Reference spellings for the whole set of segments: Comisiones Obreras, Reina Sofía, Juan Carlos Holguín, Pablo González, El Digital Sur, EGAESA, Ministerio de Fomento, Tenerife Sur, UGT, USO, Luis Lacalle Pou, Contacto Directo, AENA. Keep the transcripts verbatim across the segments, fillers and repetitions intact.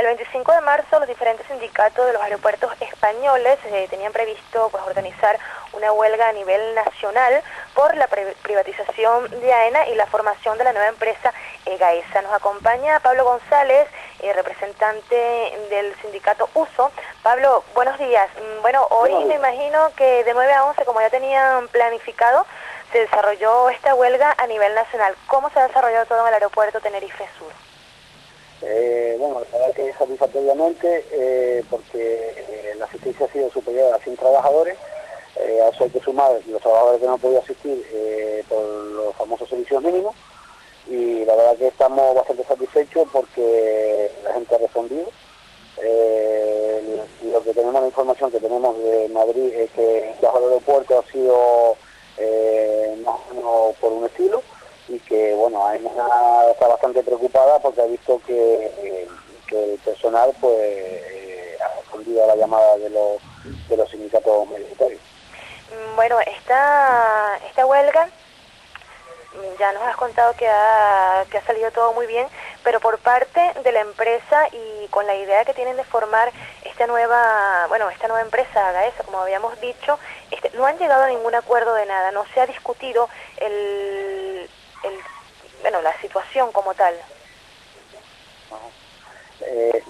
El veinticinco de marzo los diferentes sindicatos de los aeropuertos españoles eh, tenían previsto pues, organizar una huelga a nivel nacional por la privatización de AENA y la formación de la nueva empresa EGAESA. Nos acompaña Pablo González, eh, representante del sindicato U S O. Pablo, buenos días. Bueno, hoy me imagino que de nueve a once, como ya tenían planificado, se desarrolló esta huelga a nivel nacional. ¿Cómo se ha desarrollado todo en el aeropuerto Tenerife Sur? Eh, bueno, la verdad que satisfactoriamente, eh, porque eh, la asistencia ha sido superior a cien trabajadores. Eh, a eso hay que sumar los trabajadores que no han podido asistir eh, por los famosos servicios mínimos, y la verdad que estamos bastante satisfechos porque la gente ha respondido. Eh, lo que tenemos, la información que tenemos de Madrid es que el aeropuerto ha sido eh, más o menos por un estilo, y que bueno, AENA está bastante preocupada porque ha visto que, eh, que el personal pues eh, ha respondido a la llamada de los, de los sindicatos mayoritarios. Bueno, esta, esta huelga, ya nos has contado que ha, que ha salido todo muy bien, pero por parte de la empresa y con la idea que tienen de formar esta nueva, bueno, esta nueva empresa, EGAESA, como habíamos dicho, este, no han llegado a ningún acuerdo de nada, no se ha discutido el, el bueno, la situación como tal. Eh,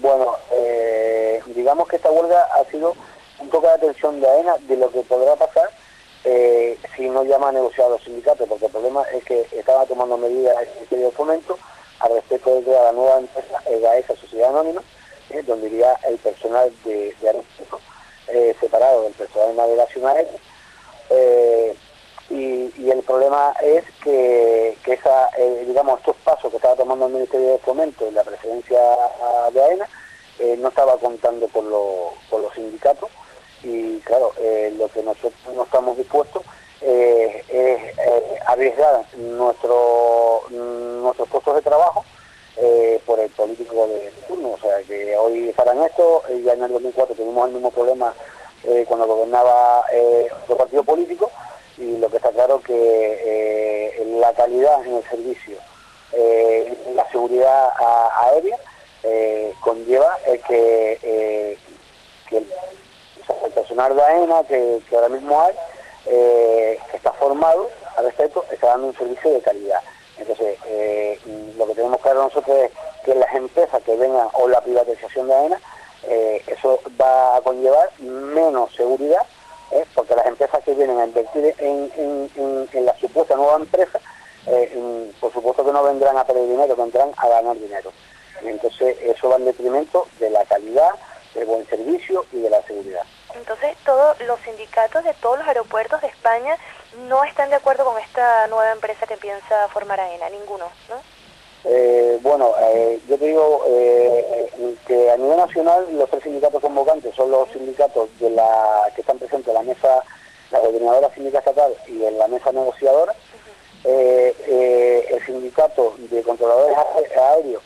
bueno, eh, digamos que esta huelga ha sido un poco de atención de AENA de lo que podrá pasar eh, si no llama a negociar a los sindicatos, porque el problema es que estaba tomando medidas el Ministerio de Fomento al respecto de la nueva empresa EGAESA, Sociedad Anónima, eh, donde iría el personal de, de aeropuerto eh, separado del personal de navegación aérea. Eh, y, y el problema es que, que esa, eh, digamos, estos pasos que estaba tomando el Ministerio de Fomento y la presencia de AENA eh, no estaba contando con, lo, con los sindicatos. Y claro, eh, lo que nosotros no estamos dispuestos eh, es eh, arriesgar nuestro, nuestros puestos de trabajo eh, por el político de turno. O sea, que hoy harán esto, eh, ya en el dos mil cuatro tuvimos el mismo problema eh, cuando gobernaba eh, otro partido político, y lo que está claro que eh, la calidad en el servicio, eh, la seguridad a, aérea, eh, conlleva el que, eh, que el, el personal de AENA que, que ahora mismo hay, eh, que está formado al respecto, está dando un servicio de calidad. Entonces, eh, lo que tenemos claro nosotros es que las empresas que vengan o la privatización de AENA, eh, eso va a conllevar menos seguridad, eh, porque las empresas que vienen a invertir en, en, en, en la supuesta nueva empresa, eh, en, por supuesto que no vendrán a perder dinero, vendrán a ganar dinero. Y entonces, eso va en detrimento de la calidad, del buen servicio y de la seguridad. Entonces, todos los sindicatos de todos los aeropuertos de España no están de acuerdo con esta nueva empresa que piensa formar AENA, ninguno, ¿no? Eh, bueno, eh, yo te digo eh, que a nivel nacional los tres sindicatos convocantes son los sindicatos de la que están presentes en la mesa, la coordinadora sindical estatal y en la mesa negociadora. Uh-huh. eh, eh, el sindicato de controladores aéreos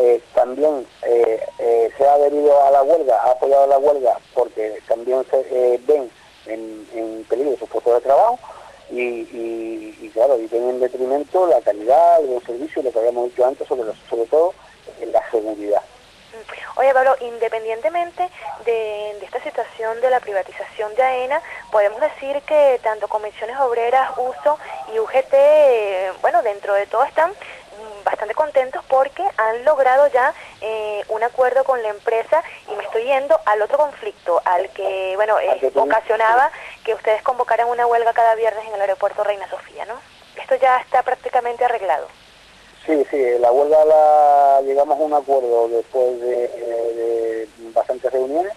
Eh, también eh, eh, se ha adherido a la huelga, ha apoyado a la huelga porque también se eh, ven en, en peligro sus puestos de trabajo y, y, y claro, y tienen en detrimento la calidad, el servicio, lo que habíamos dicho antes sobre, los, sobre todo eh, la seguridad. Oye Pablo, independientemente de, de esta situación de la privatización de AENA, podemos decir que tanto Comisiones Obreras, U S O y U G T, eh, bueno, dentro de todo están bastante contentos porque han logrado ya eh, un acuerdo con la empresa, y me estoy yendo al otro conflicto, al que, bueno, eh, al que ocasionaba que ustedes convocaran una huelga cada viernes en el aeropuerto Reina Sofía, ¿no? Esto ya está prácticamente arreglado. Sí, sí, la huelga la llegamos a un acuerdo después de, de bastantes reuniones,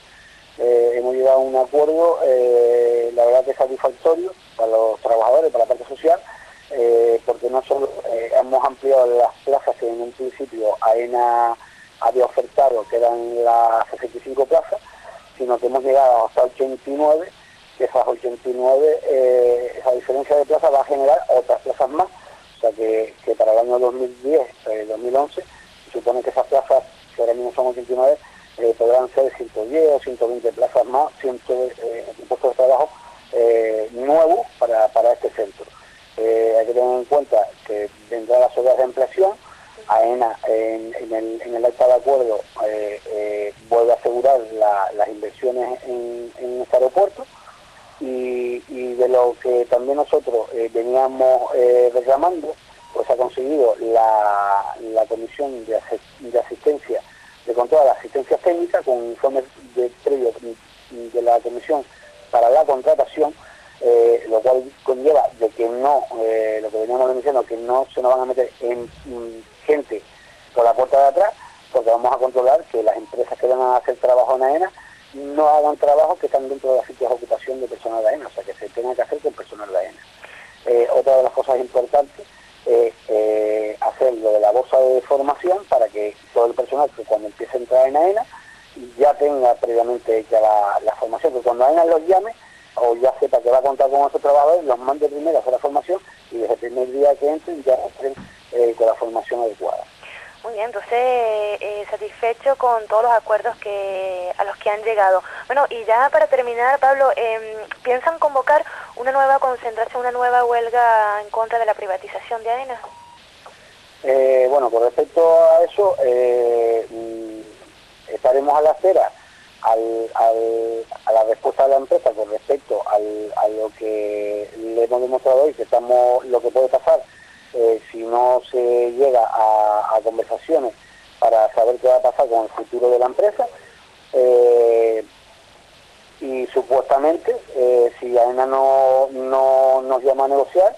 eh, hemos llegado a un acuerdo, eh, la verdad que es satisfactorio para los trabajadores, para la parte social, Eh, porque no solo eh, hemos ampliado las plazas que en un principio AENA había ofertado, que eran las sesenta y cinco plazas, sino que hemos llegado hasta ochenta y nueve, que esas ochenta y nueve, eh, esa diferencia de plazas va a generar otras plazas más, o sea que, que para el año dos mil diez, eh, dos mil once, se supone que esas plazas, que ahora mismo son ochenta y nueve, eh, podrán ser ciento diez o ciento veinte plazas más, cien eh, puestos de trabajo eh, nuevos para, para este centro. Eh, hay que tener en cuenta que vendrá las obras de ampliación, AENA en, en, el, en el acta de acuerdo eh, eh, vuelve a asegurar la, las inversiones en, en este aeropuerto y, y de lo que también nosotros eh, veníamos eh, reclamando, pues ha conseguido la, la Comisión de, Ases, de Asistencia, de Control de la Asistencia Técnica, con un informe de, previo de la Comisión para la Contratación, Eh, lo cual conlleva de que no, eh, lo que veníamos diciendo, que no se nos van a meter en, en gente por la puerta de atrás, porque vamos a controlar que las empresas que van a hacer trabajo en AENA no hagan trabajo que están dentro de las fichas de ocupación de personal de AENA, o sea, que se tengan que hacer con personal de AENA. Eh, otra de las cosas importantes es eh, hacer lo de la bolsa de formación para que todo el personal que cuando empiece a entrar en AENA ya tenga previamente hecha la, la formación, que cuando AENA los llame o ya sepa que va a contar con esos trabajadores, los mande primero a hacer la formación y desde el primer día que entren ya entren eh, con la formación adecuada. Muy bien, entonces eh, satisfecho con todos los acuerdos que a los que han llegado. Bueno, y ya para terminar, Pablo, eh, ¿piensan convocar una nueva concentración, una nueva huelga en contra de la privatización de AENA? Eh, bueno, con respecto a eso, eh, estaremos a la espera Al, al, a la respuesta de la empresa con respecto al, a lo que le hemos demostrado hoy, que estamos, lo que puede pasar eh, si no se llega a, a conversaciones para saber qué va a pasar con el futuro de la empresa, eh, y supuestamente eh, si AENA no, no nos llama a negociar,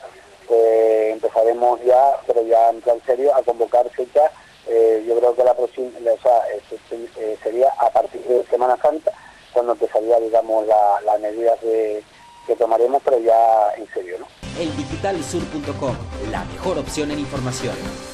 pues empezaremos ya, pero ya en serio, a convocar fechas. Eh, yo creo que la próxima, o sea, eh, eh, sería a partir de Semana Santa cuando empezaría, digamos, la, las medidas de, que tomaremos, pero ya en serio, ¿no? el digital sur punto com, la mejor opción en información.